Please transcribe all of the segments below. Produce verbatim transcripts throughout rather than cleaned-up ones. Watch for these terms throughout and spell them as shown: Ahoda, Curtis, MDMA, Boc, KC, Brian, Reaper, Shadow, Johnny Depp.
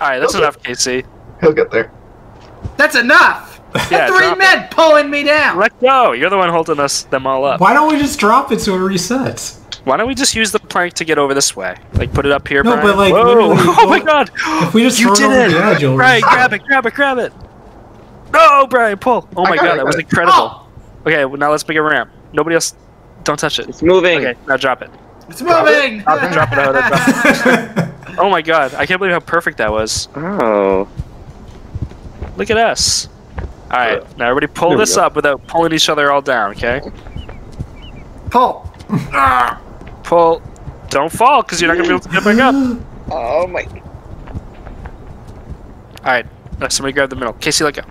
Alright, that's okay. Enough, K C. He'll get there. That's enough! Yeah, three men it. pulling me down! Let go! You're the one holding us them all up. Why don't we just drop it so it resets? Why don't we just use the plank to get over this way? Like, put it up here, no, Brian? But like, whoa! Oh my god! If we just you did it! Edge, right, grab it, grab it, grab it! No, Brian, pull! Oh my god, it, that was it. incredible. Oh. Okay, well, now let's make a ramp. Nobody else... Don't touch it. It's moving! Okay, now drop it. It's drop moving! It. Drop it, drop it, out, drop it. Oh my god, I can't believe how perfect that was. Oh... Look at us. Alright, now everybody pull this go. up without pulling each other all down, okay? Pull! Ah, pull. Don't fall, because you're not going to be able to get back up. Oh my... Alright, now somebody grab the middle. K C, let go.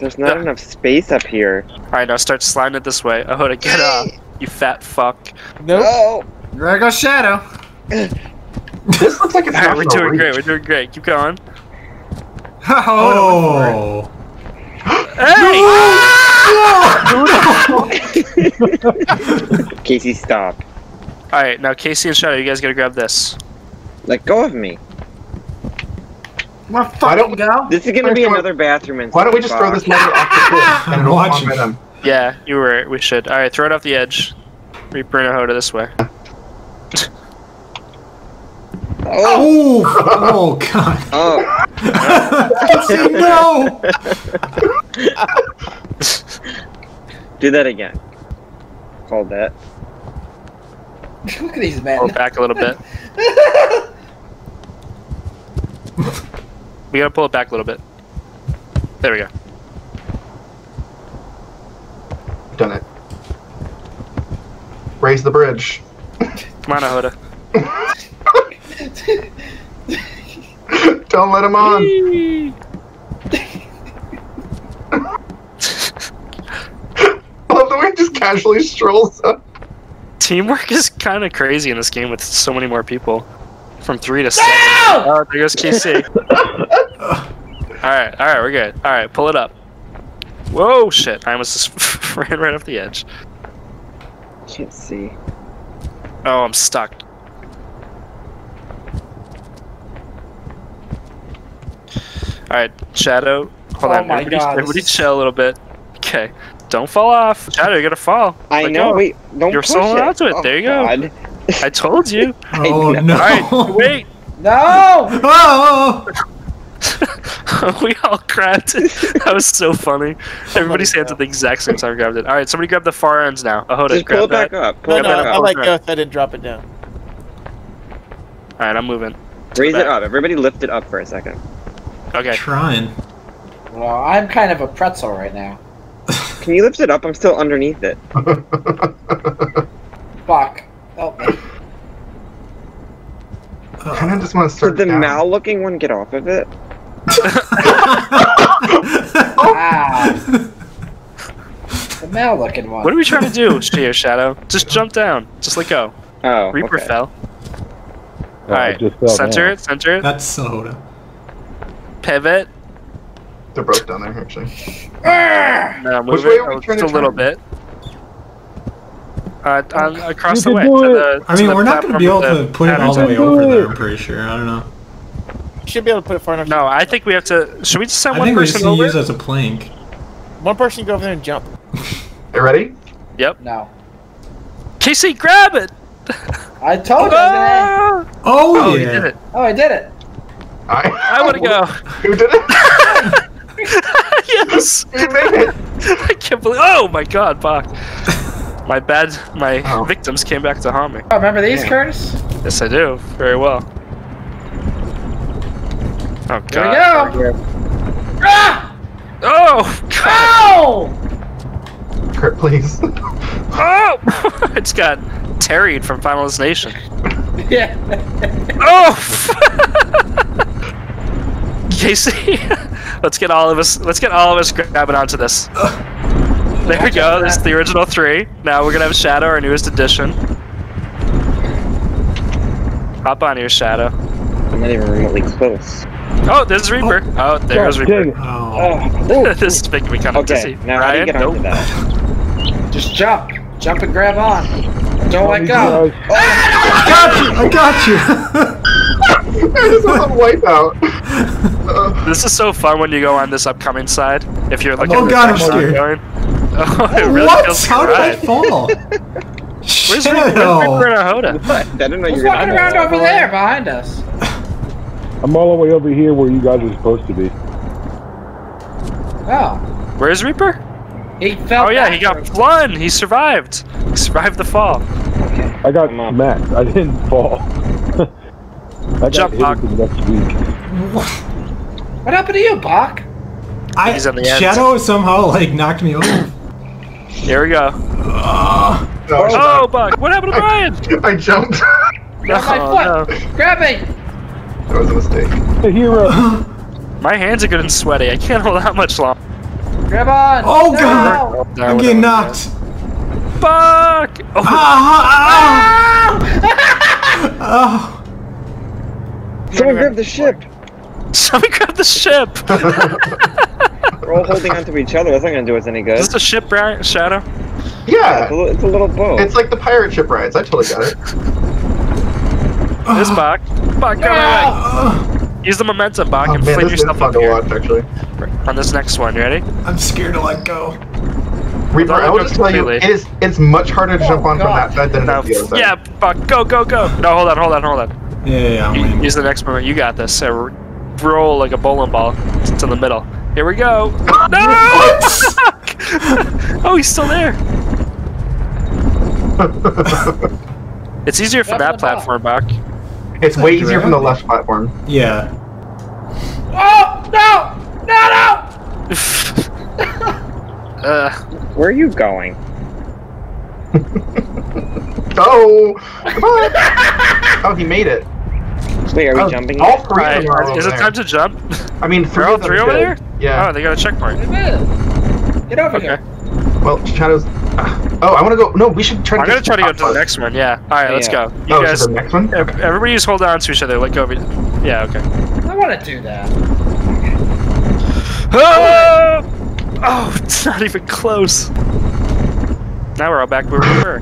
There's not no. enough space up here. Alright, now start sliding it this way. Ahoda, get up, you fat fuck. Nope. No! There goes Shadow. This looks like it's Alright, we're doing reach. great, we're doing great. Keep going. Oh! Hey! No! No! K C, stop. Alright, now K C and Shadow, you guys gotta grab this. Let go of me. Why don't we go? This is gonna Where's be going? another bathroom inside. Why don't we just box. throw this money off the cliff and watch them? Yeah, you were right. We should. Alright, throw it off the edge. Reaper and Ahoda this way. Oh! Oh god! Oh! No! Do that again. Hold that. Look at these men. Go back a little bit. We gotta pull it back a little bit. There we go. Done it. Raise the bridge. Come on, Ahoda. Don't let him on. Love the way he just casually strolls up. Teamwork is kind of crazy in this game with so many more people. From three to seven. No! Oh, there goes K C. Alright, alright, we're good. Alright, pull it up. Whoa, shit. I almost just ran right off the edge. Can't see. Oh, I'm stuck. Alright, Shadow, hold oh on, everybody, everybody chill a little bit. Okay, don't fall off. Shadow, you're gonna fall. I Let know, go. wait, don't You're push so onto it, it. Oh, there you go. God. I told you. Oh no. Alright, wait. No! Oh! We all grabbed it. That was so funny. Everybody said at the exact same time grabbed it. Alright, somebody grab the far ends now. Ahoda, Just grab pull it back that. up. Pull no, it back no, up. I like go if I didn't drop it down. Alright, I'm moving. Raise it up. Everybody lift it up for a second. Okay. Trying. Well, I'm kind of a pretzel right now. Can you lift it up? I'm still underneath it. Fuck. Help me. I kind of just want to start. Did the mal-looking one get off of it? Wow. The mal-looking one. What are we trying to do, Shadow? Just jump down. Just let go. Oh. Reaper okay. fell. Oh, Alright. Center now. it, center it. That's Ahoda. Pivot. They're broke down there, actually. No, move Which way it are we just a little turn? bit. Uh, on, across you the way. To the, I mean, we're not going to be able to put it all the way over there, I'm pretty sure. I don't know. You should be able to put it far enough. No, I think we have to... Should we just send I one person over? I think we just use it as a plank. One person go over there and jump. You ready? Yep. No. K C, grab it! I told you. Oh, oh, oh yeah. You did it. Oh, I did it. I, I want to go. Who did it? Yes. You made it. I can't believe. Oh my God, Bach. My bad. My oh. victims came back to haunt me. Oh, remember these, yeah. Curtis? Yes, I do. Very well. Oh God. There we go. Ah! Oh God. No! Kurt, please. Oh! It's got Terry'd from Final Destination. Yeah. Oh. K C, let's get all of us. Let's get all of us grabbing onto this. There we go. This is the original three. Now we're gonna have Shadow, our newest addition. Hop on here, Shadow. I'm not even remotely close. Oh, there's Reaper. Oh, oh there goes Reaper. Oh. Oh. This is making me kind of dizzy. Okay, now how do you get onto that? Just jump, jump and grab on. Don't let go. Oh, I got you. I got you. This is a wipeout. This is so fun when you go on this upcoming side. If you're like, oh god, I'm here. Going. Oh, it really what? Feels How did I fall? Where's Reaper and Ahoda? What? I didn't know you were walking around over there behind us. I'm all the way over here where you guys are supposed to be. Oh. Where's Reaper? He fell. Oh yeah, he got flung. He survived. He survived the fall. Okay. I got max. I didn't fall. I got Jump, Bach. Next week. What? What happened to you, Bach? I Shadow somehow like knocked me over. Here we go. Uh, oh, oh Bach! What happened to Brian? I, I jumped. Grab my foot. No. Grab me. That was a mistake. The hero. My hands are good and sweaty. I can't hold out much longer. Grab on! Oh no. god! No, I'm getting knocked. Fuck! Oh. Ah, ah, ah. Oh. Someone grab the ship. Someone grab the ship. We're all holding onto each other. That's not gonna do us any good. Is this a ship, right? Shadow? Yeah. yeah it's, a, it's a little boat. It's like the pirate ship rides. I totally got it. This Bach. Bach, go yeah. away. Use the momentum, Bach, oh, and man, fling yourself up here. Watch, actually. On this next one, you ready? I'm scared to let go. Reaper, I will just tell you, it is, it's much harder to oh, jump on God. from that side than no. it is the other side. Yeah, Bach, go, go, go. No, hold on, hold on, hold on. Yeah, yeah, yeah. Use the next moment. You got this. So roll like a bowling ball to the middle. Here we go. No! Oh, he's still there. It's easier from that platform, Bach. It's way easier from the left platform. Yeah. Oh no! No! No! uh, where are you going? Oh! Come on! Oh, he made it. Wait, are we oh, jumping? All three right. are over Is it time there. to jump? I mean, three all three over there. Yeah. Oh, they got a checkpoint. Get over okay. here. Well, Shadow's. Uh, oh, I want to go. No, we should try. I'm to gonna try to go to the next one. Yeah. All right, yeah. let's go. You oh, guys, to the next one. Okay. Everybody, just hold on to each other. Let go of it. Yeah. Okay. I want to do that. Oh! Oh, it's not even close. Now we're all back where we were.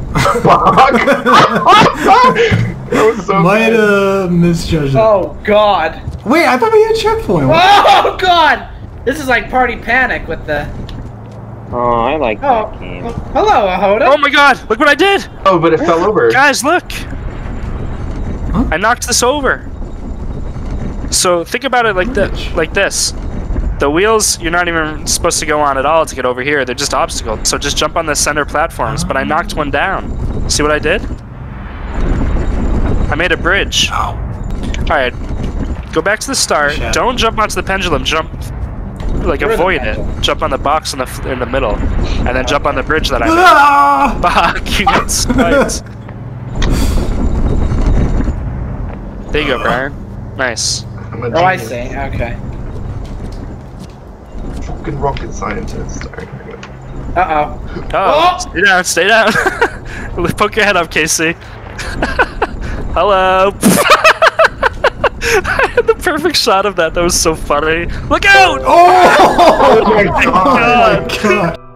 That was so Might have uh, misjudged. Oh God. Wait, I thought we had a checkpoint. Oh God. This is like party panic with the. Oh, I like oh. that game. Hello, Ahoda. Oh my god, look what I did! Oh, but it fell over. Guys, look! Huh? I knocked this over. So, think about it like, th like this. The wheels, you're not even supposed to go on at all to get over here. They're just obstacles. So just jump on the center platforms. But I knocked one down. See what I did? I made a bridge. Oh. Alright, go back to the start. Shit. Don't jump onto the pendulum. Jump... Like Where avoid it. Jump on the box in the in the middle, and then jump on the bridge that I made. Ah! Bach, you got spiked. There you go, Brian. Nice. Oh, I see. Okay. Fucking rocket scientist. Uh oh. Oh! Stay down. Stay down. Poke your head up, K C. Hello. I had the perfect shot of that. That was so funny. Look out! Oh, oh my god! Oh my god.